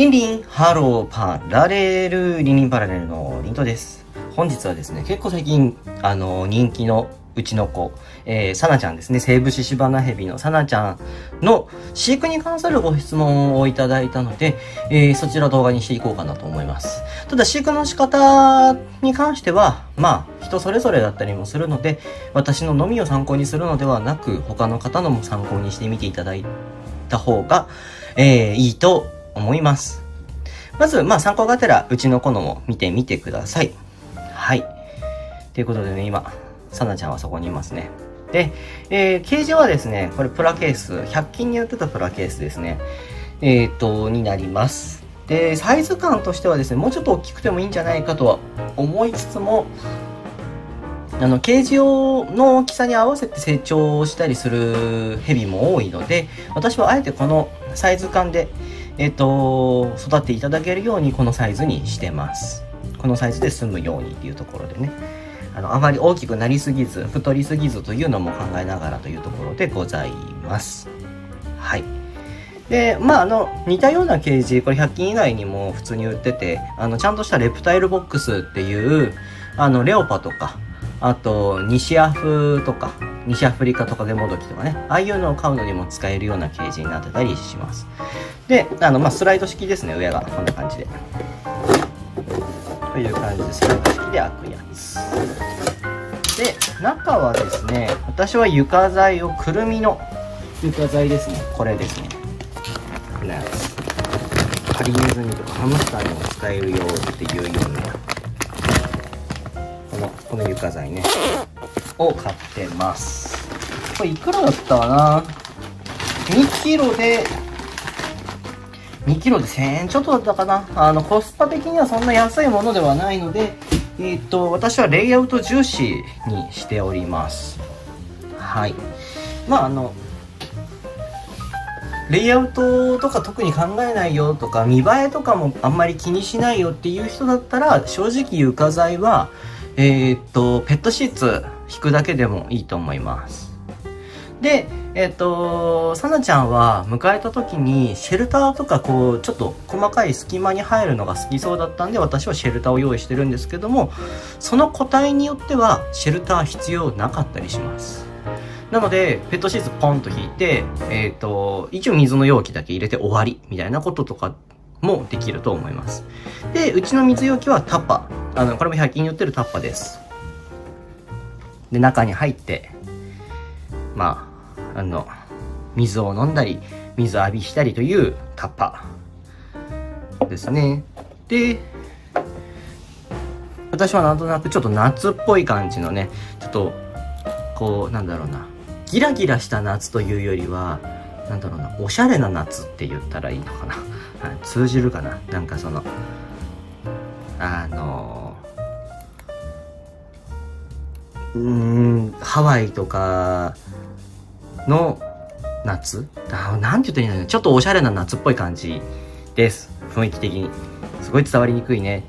リンリンハローパラレルリンリンパラレルのリントです。本日はですね、結構最近人気のうちの子、サナちゃんですね、セイブシシバナヘビのサナちゃんの飼育に関するご質問をいただいたので、そちら動画にしていこうかなと思います。ただ飼育の仕方に関してはまあ人それぞれだったりもするので、私ののみを参考にするのではなく他の方のも参考にしてみていただいた方が、いいと思います。まず参考がてらうちの子のも見てみてください。はい。ということでね、今サナちゃんはそこにいますね。で、ケージはですね、これプラケース、100均に売ってたプラケースですね。になります。で、サイズ感としてはですね、もうちょっと大きくてもいいんじゃないかとは思いつつも、ケージの大きさに合わせて成長したりするヘビも多いので、私はあえてこのサイズ感で、育っていただけるようにこのサイズにしてます。このサイズで済むようにっていうところでね。あまり大きくなりすぎず太りすぎずというのも考えながらというところでございます。はい。で似たようなケージ、これ100均以外にも普通に売ってて、ちゃんとしたレプタイルボックスっていうレオパとか、あと西アフとか西アフリカトカゲモドキとかね、ああいうのを飼うのにも使えるようなケージになってたりします。でスライド式ですね。上がこんな感じでという感じでスライド式で開くやつで、中はですね、私は床材をくるみの床材ですね、これですね、こんなやつ、ハリネズミとかハムスターにも使えるよっていうようなこの床材ねを買ってます。これいくらだったかな、2キロで1000円ちょっとだったかな。コスパ的にはそんな安いものではないので、私はレイアウト重視にしております。はい。レイアウトとか特に考えないよとか、見栄えとかもあんまり気にしないよっていう人だったら、正直床材は、ペットシーツ引くだけでもいいと思います。で、サナちゃんは迎えた時にシェルターとかこうちょっと細かい隙間に入るのが好きそうだったんで、私はシェルターを用意してるんですけども、その個体によってはシェルター必要なかったりします。なのでペットシーツポンと引いて、一応水の容器だけ入れて終わりみたいなこととかもできると思います。で、うちの水容器はタッパー、これも100均に売ってるタッパーです。で、中に入って水を飲んだり水浴びしたりというタッパーですね。で、私はなんとなくちょっと夏っぽい感じのね、ちょっとこうギラギラした夏というよりはおしゃれな夏って言ったらいいのかな通じるかな、ハワイとかの夏、なんて言ったらいいんだろう、ちょっとおしゃれな夏っぽい感じです。雰囲気的にすごい伝わりにくいね。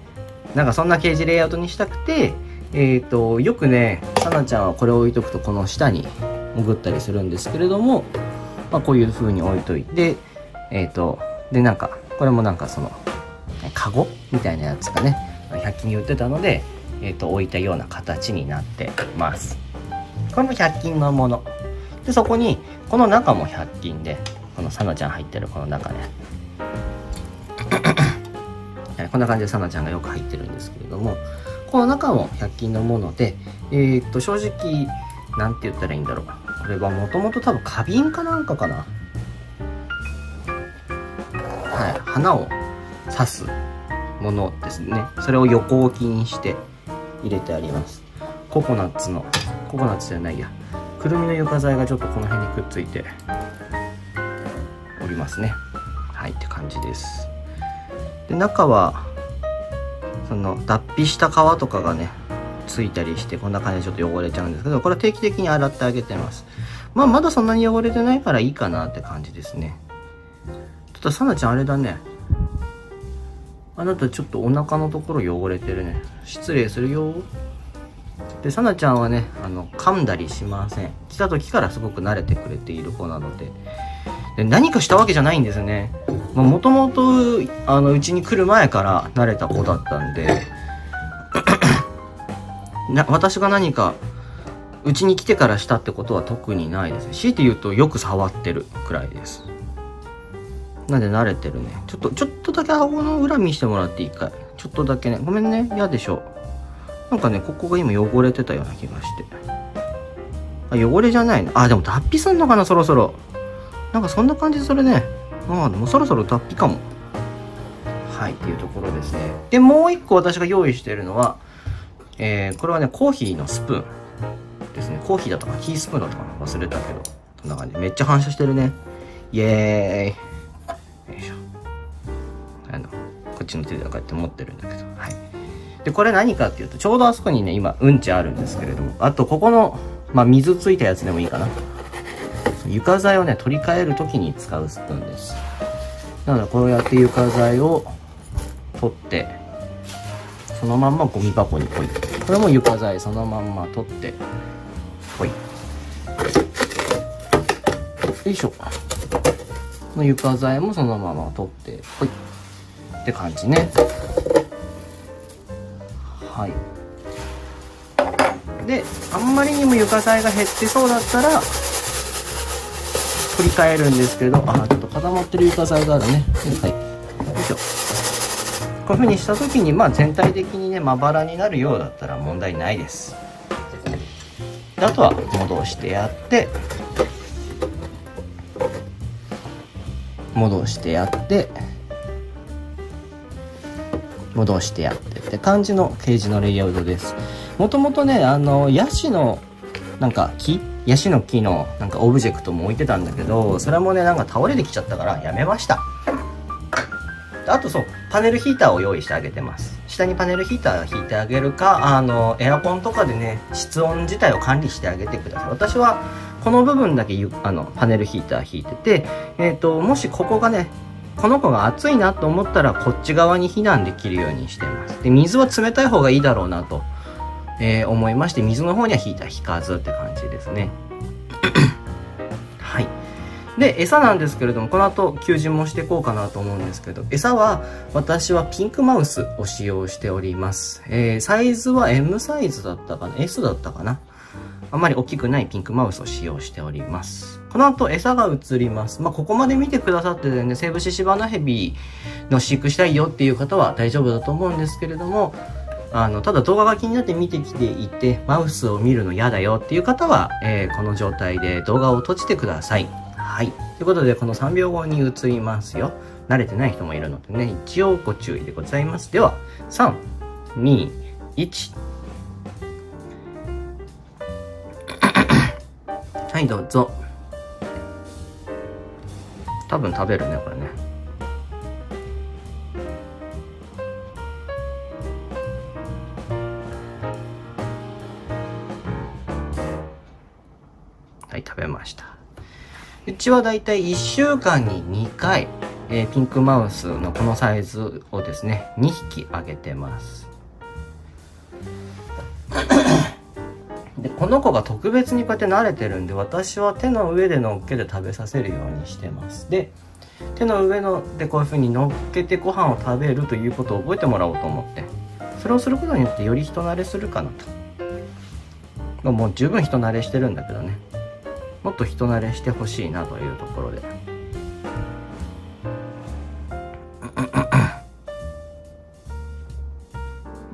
そんなケージレイアウトにしたくて、よくねサナちゃんはこれを置いとくとこの下に潜ったりするんですけれども、こういう風に置いといて、でこれもカゴみたいなやつがね100均に売ってたので、置いたような形になってます。これも100均のもので、そこにこの中も100均で、このサナちゃん入ってるこの中ねこんな感じでサナちゃんがよく入ってるんですけれども、この中も100均のもので、正直なんて言ったらいいんだろう、これはもともと多分花瓶かなんかかな、花を刺すものですね。それを横置きにして入れてあります。ココナッツじゃないや、くるみの床材がちょっとこの辺にくっついておりますね。はいって感じです。で、中は脱皮した皮とかがねついたりしてこんな感じでちょっと汚れちゃうんですけど、これは定期的に洗ってあげてます。まだそんなに汚れてないからいいかなって感じですね。ちょっとサナちゃんあれだね、あなたちょっとお腹のところ汚れてるね、失礼するよ。で、サナちゃんはね噛んだりしません。来た時からすごく慣れてくれている子なので、何かしたわけじゃないんですよね。もともとうちに来る前から慣れた子だったんで私が何かうちに来てからしたってことは特にないです。強いて言うとよく触ってるくらいです。なんで慣れてるね。ちょっとだけ顎の裏見してもらっていいかい。ちょっとだけね。ごめんね。嫌でしょ。なんかね、ここが今汚れてたような気がして。あ、汚れじゃないな。あ、でも脱皮すんのかな、そろそろ。なんかそんな感じするね。あ、でもそろそろ脱皮かも。はい、っていうところですね。で、もう一個私が用意しているのは、これはね、コーヒーのスプーンですね。コーヒーだったかな、ティースプーンだったかな、忘れたけど。こんな感じ。めっちゃ反射してるね。イエーイ。こっちの手でこうやって持ってるんだけど、はい、でこれ何かっていうと、ちょうどあそこにね今うんちあるんですけれども、あとここの、まあ、水ついたやつでもいいかな、床材をね取り替える時に使うスプーンです。なのでこうやって床材を取ってそのまんまゴミ箱にポイ。これも床材そのまんま取ってポイ。よいしょ。の床材もそのまま取ってポイって感じね。はい。で、あんまりにも床材が減ってそうだったら取り替えるんですけど、あ、ちょっと固まってる床材があるね。はい。よいしょ。こういうふうにした時に、まあ全体的にねまばらになるようだったら問題ないです。で、あとは戻してやって戻してやって。戻してやってって感じのケージのレイアウトです。もともとねヤシのなんか木、ヤシの木のなんかオブジェクトも置いてたんだけど、それもねなんか倒れてきちゃったからやめました。あとそう、パネルヒーターを用意してあげてます。下にパネルヒーター引いてあげるか、エアコンとかでね室温自体を管理してあげてください。私はこの部分だけパネルヒーター引いてて、もしここがねこの子が暑いなと思ったらこっち側に避難できるようにしてます。で、水は冷たい方がいいだろうなと、思いまして、水の方には引いた引かずって感じですねはい。で、餌なんですけれども、この後給餌もしていこうかなと思うんですけど、餌は私はピンクマウスを使用しております。サイズは M サイズだったかな S だったかな、あんまり大きくないピンクマウスを使用しております。この後餌が移ります。まあ、ここまで見てくださっててね、セイブシシバナヘビの飼育したいよっていう方は大丈夫だと思うんですけれども、ただ動画が気になって見てきていて、マウスを見るの嫌だよっていう方は、この状態で動画を閉じてください。はい。ということで、この3秒後に移りますよ。慣れてない人もいるのでね、一応ご注意でございます。では、3、2、1。はい、どうぞ。多分食べるね、これね。はい、食べました。うちはだいたい1週間に2回、ピンクマウスのこのサイズをですね、2匹あげてます。で、この子が特別にこうやって慣れてるんで、私は手の上で乗っけて食べさせるようにしてます。で、手の上でこういう風に乗っけてご飯を食べるということを覚えてもらおうと思って、それをすることによってより人慣れするかなと。もう十分人慣れしてるんだけどね。もっと人慣れしてほしいなというところで。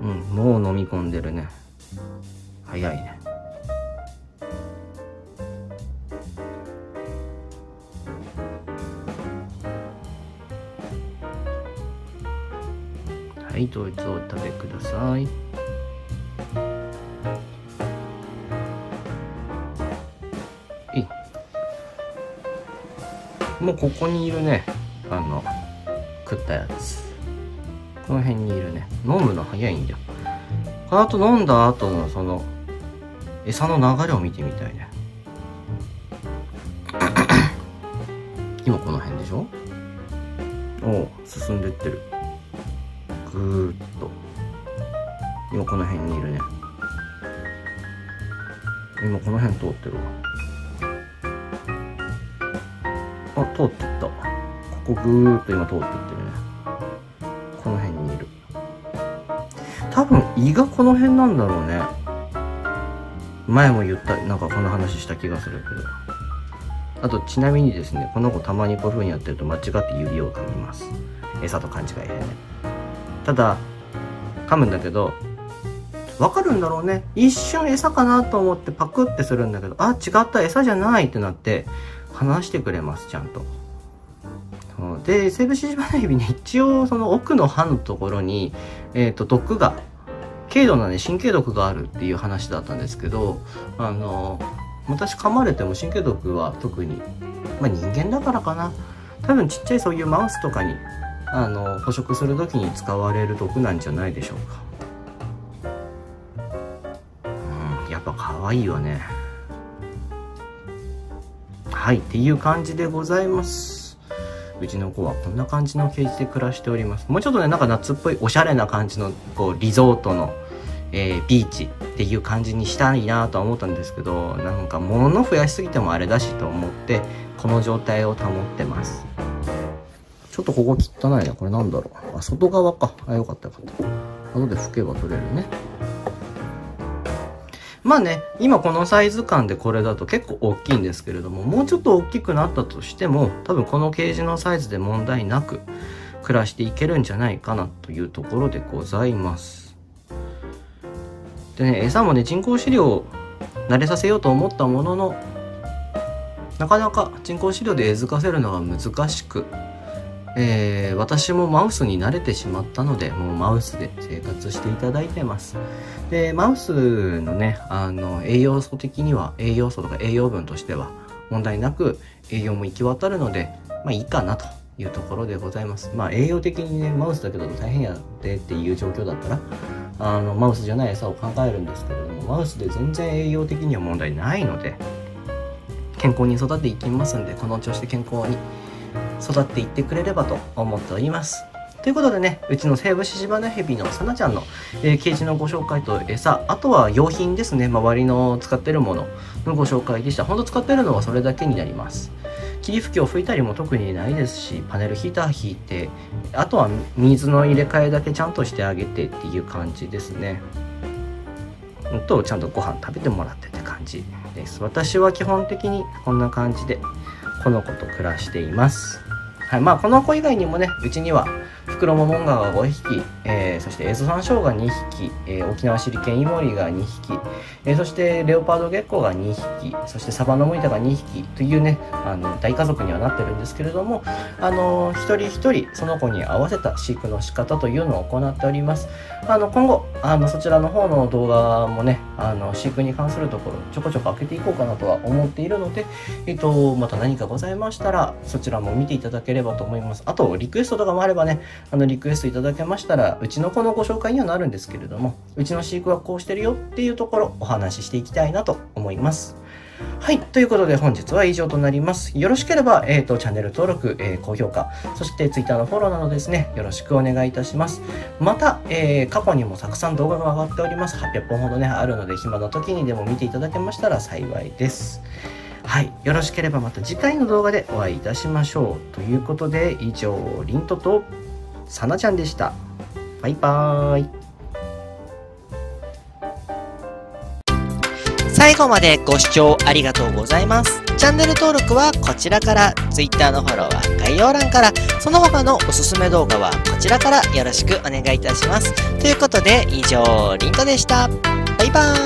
うん、もう飲み込んでるね。早いね。はい、どうぞお食べください。もうここにいるね。食ったやつ。この辺にいるね。飲むの早いんだよ。この後飲んだ後のその餌の流れを見てみたいね。今この辺でしょ。おお、進んでってる。ぐーっと今この辺にいるね。今この辺通ってるわ。あ、通ってった。こここぐーっと今通っていってるね。この辺にいる。多分胃がこの辺なんだろうね。前も言った、なんかこの話した気がするけど。あとちなみにですね、この子たまにこういう風にやってると間違って指を噛みます。餌と勘違いでね。ただ噛むんだけど、わかるんだろうね。一瞬餌かなと思ってパクってするんだけど、あ、違った、餌じゃないってなって、離してくれます、ちゃんと。で、セイブシジマナエビね、一応その奥の歯のところに、毒が、軽度なね、神経毒があるっていう話だったんですけど、私噛まれても神経毒は特に、まあ、人間だからかな。多分ちっちゃいそういうマウスとかに、捕食するときに使われる毒なんじゃないでしょうか。可愛いわね。はい、っていう感じでございます。うちの子はこんな感じのケージで暮らしております。もうちょっとね、なんか夏っぽいおしゃれな感じのこうリゾートの、ビーチっていう感じにしたいなとは思ったんですけど、なんか物増やしすぎてもあれだしと思ってこの状態を保ってます。ちょっとここ汚いね。これなんだろう。あ、外側か。あ、よかったよかった。後で拭けば取れるね。まあね、今このサイズ感でこれだと結構大きいんですけれども、もうちょっと大きくなったとしても、多分このケージのサイズで問題なく暮らしていけるんじゃないかなというところでございます。でね、餌もね、人工飼料を慣れさせようと思ったものの、なかなか人工飼料で餌付かせるのが難しく、私もマウスに慣れてしまったので、もうマウスで生活していただいてます。でマウスのね、栄養素的には、栄養素とか栄養分としては問題なく栄養も行き渡るので、まあいいかなというところでございます。まあ栄養的にね、マウスだけだと大変やってっていう状況だったら、マウスじゃない餌を考えるんですけれども、マウスで全然栄養的には問題ないので、健康に育ていきますんで、この調子で健康に育っていってくれればと思っております。ということでね、うちのセイブシジマナヘビのさなちゃんの、ケージのご紹介と餌、あとは用品ですね、周りの使ってるもののご紹介でした。ほんと使ってるのはそれだけになります。霧吹きを吹いたりも特にないですし、パネルヒーター引いて、あとは水の入れ替えだけちゃんとしてあげてっていう感じですね。と、ちゃんとご飯食べてもらってって感じです。私は基本的にこんな感じで、この子と暮らしています。はい、まあこの子以外にもね、うちにはフクロモモンガが5匹、そしてエゾサンショウが2匹、沖縄シリケンイモリが2匹、そしてレオパードゲッコが2匹、そしてサバノムイタが2匹というね、大家族にはなってるんですけれども、一人一人その子に合わせた飼育の仕方というのを行っております。今後そちらの方の動画もね、飼育に関するところちょこちょこ開けていこうかなとは思っているので、また何かございましたらそちらも見ていただければと思います。あとリクエストとかもあればね、リクエストいただけましたら、うちの子のご紹介にはなるんですけれども、うちの飼育はこうしてるよっていうところお話ししていきたいなと思います。はい、ということで本日は以上となります。よろしければ、チャンネル登録、高評価、そして Twitter のフォローなどですね、よろしくお願いいたします。また、過去にもたくさん動画が上がっております。800本ほどねあるので、暇な時にでも見ていただけましたら幸いです。はい、よろしければまた次回の動画でお会いいたしましょう。ということで、以上、りんととさなちゃんでした。バイバーイ。最後までご視聴ありがとうございます。チャンネル登録はこちらから、Twitter のフォローは概要欄から、その他のおすすめ動画はこちらからよろしくお願いいたします。ということで、以上、りんとでした。バイバーイ。